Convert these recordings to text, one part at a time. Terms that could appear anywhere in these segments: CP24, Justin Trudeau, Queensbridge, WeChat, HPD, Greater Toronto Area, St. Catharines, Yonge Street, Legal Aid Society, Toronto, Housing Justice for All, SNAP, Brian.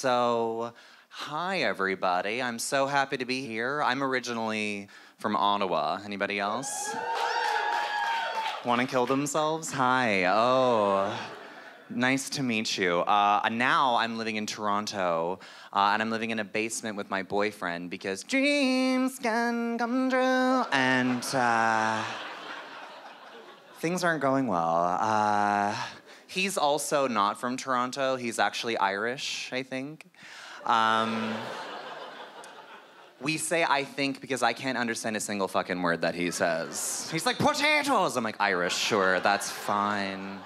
So, hi everybody. I'm so happy to be here. I'm originally from Ottawa. Anybody else? Want to kill themselves? Hi. Oh, nice to meet you. Now I'm living in Toronto, and I'm living in a basement with my boyfriend because dreams can come true, and things aren't going well. He's also not from Toronto. He's actually Irish, I think. We say I think because I can't understand a single fucking word that he says. He's like, potatoes! I'm like, Irish, sure, that's fine.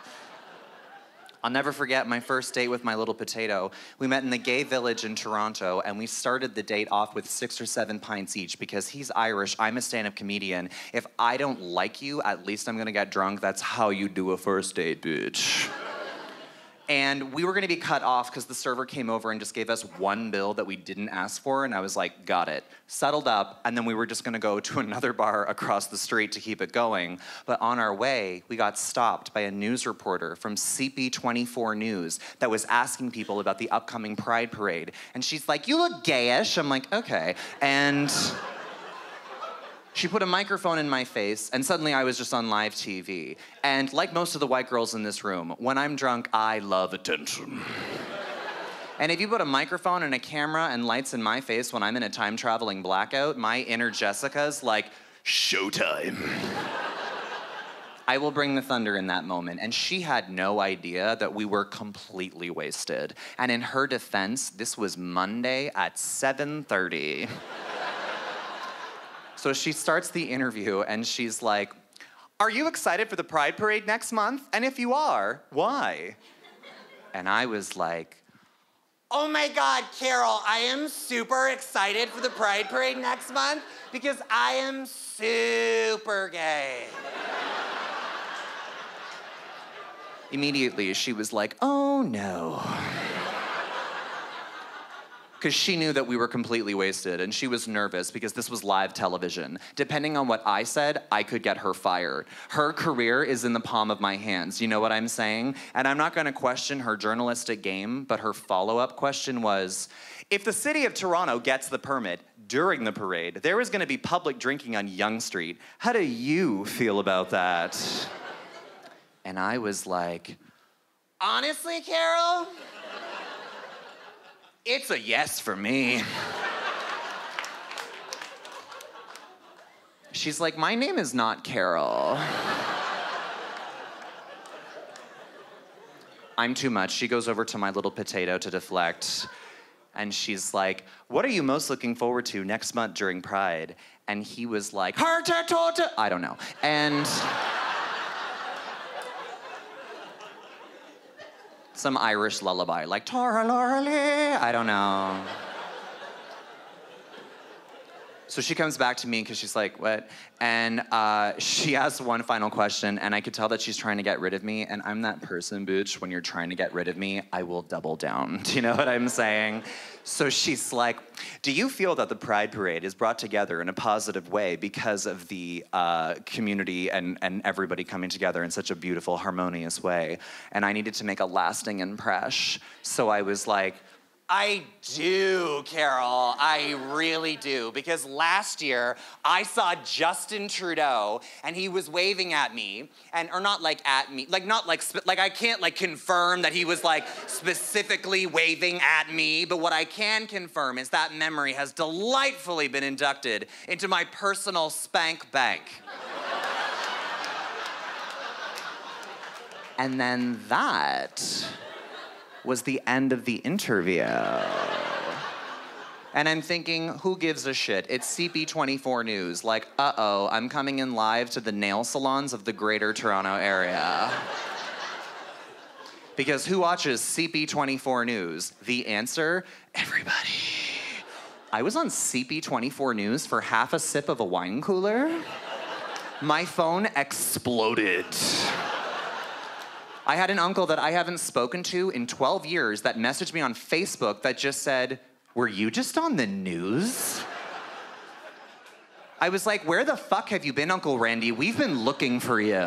I'll never forget my first date with my little potato. We met in the gay village in Toronto, and we started the date off with 6 or 7 pints each because he's Irish, I'm a stand-up comedian. If I don't like you, at least I'm gonna get drunk. That's how you do a first date, bitch. And we were gonna be cut off because the server came over and just gave us one bill that we didn't ask for, and I was like, got it. Settled up, and then we were just gonna go to another bar across the street to keep it going. But on our way, we got stopped by a news reporter from CP24 News that was asking people about the upcoming Pride Parade. And she's like, you look gayish. I'm like, okay. And she put a microphone in my face, and suddenly I was just on live TV. And like most of the white girls in this room, when I'm drunk, I love attention. And if you put a microphone and a camera and lights in my face when I'm in a time-traveling blackout, my inner Jessica's like, showtime. I will bring the thunder in that moment. And she had no idea that we were completely wasted. And in her defense, this was Monday at 7:30. So she starts the interview and she's like, are you excited for the Pride Parade next month? And if you are, why? And I was like, oh my God, Carol, I am super excited for the Pride Parade next month because I am super gay. Immediately, she was like, oh no. Because she knew that we were completely wasted and she was nervous because this was live television. Depending on what I said, I could get her fired. Her career is in the palm of my hands, you know what I'm saying? And I'm not gonna question her journalistic game, but her follow-up question was, if the city of Toronto gets the permit during the parade, there is gonna be public drinking on Yonge Street. How do you feel about that? And I was like, honestly, Carol? It's a yes for me. She's like, my name is not Carol. I'm too much. She goes over to my little potato to deflect. And she's like, what are you most looking forward to next month during Pride? And he was like, I don't know. And some Irish lullaby, like, Tora-lora-lee, I don't know. So she comes back to me because she's like, what? And she asks one final question, and I could tell that she's trying to get rid of me, and I'm that person, bitch, when you're trying to get rid of me, I will double down. Do you know what I'm saying? So she's like, do you feel that the Pride Parade is brought together in a positive way because of the community and everybody coming together in such a beautiful, harmonious way? And I needed to make a lasting impression, so I was like, I do, Carol, I really do. Because last year, I saw Justin Trudeau, and he was waving at me, and, or not like at me, like not like, like I can't like confirm that he was like specifically waving at me, but what I can confirm is that memory has delightfully been inducted into my personal spank bank. And then that was the end of the interview. And I'm thinking, who gives a shit? It's CP24 News. Like, uh-oh, I'm coming in live to the nail salons of the Greater Toronto Area. Because who watches CP24 News? The answer, everybody. I was on CP24 News for half a sip of a wine cooler. My phone exploded. I had an uncle that I haven't spoken to in 12 years that messaged me on Facebook that just said, were you just on the news? I was like, where the fuck have you been, Uncle Randy? We've been looking for you.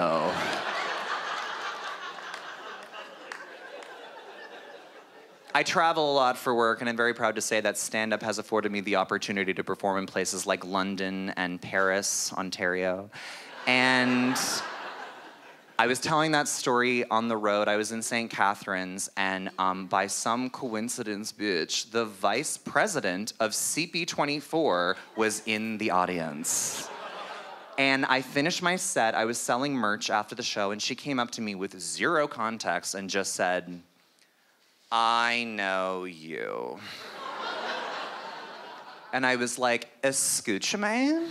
I travel a lot for work, and I'm very proud to say that stand-up has afforded me the opportunity to perform in places like London and Paris, Ontario. And I was telling that story on the road. I was in St. Catharines, and by some coincidence, bitch, the vice president of CP24 was in the audience. And I finished my set. I was selling merch after the show, and she came up to me with zero context and just said, "I know you." And I was like, "Escúchame?"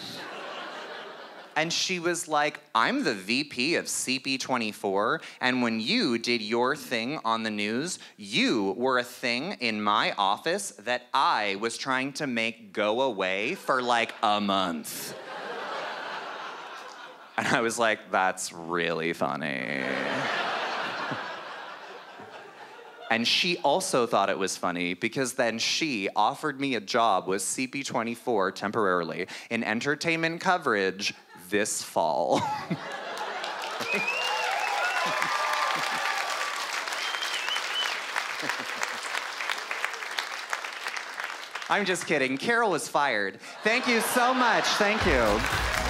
And she was like, "I'm the VP of CP24, and when you did your thing on the news, you were a thing in my office that I was trying to make go away for like a month." And I was like, "That's really funny." And she also thought it was funny because then she offered me a job with CP24 temporarily in entertainment coverage this fall. I'm just kidding. Carol was fired. Thank you so much. Thank you.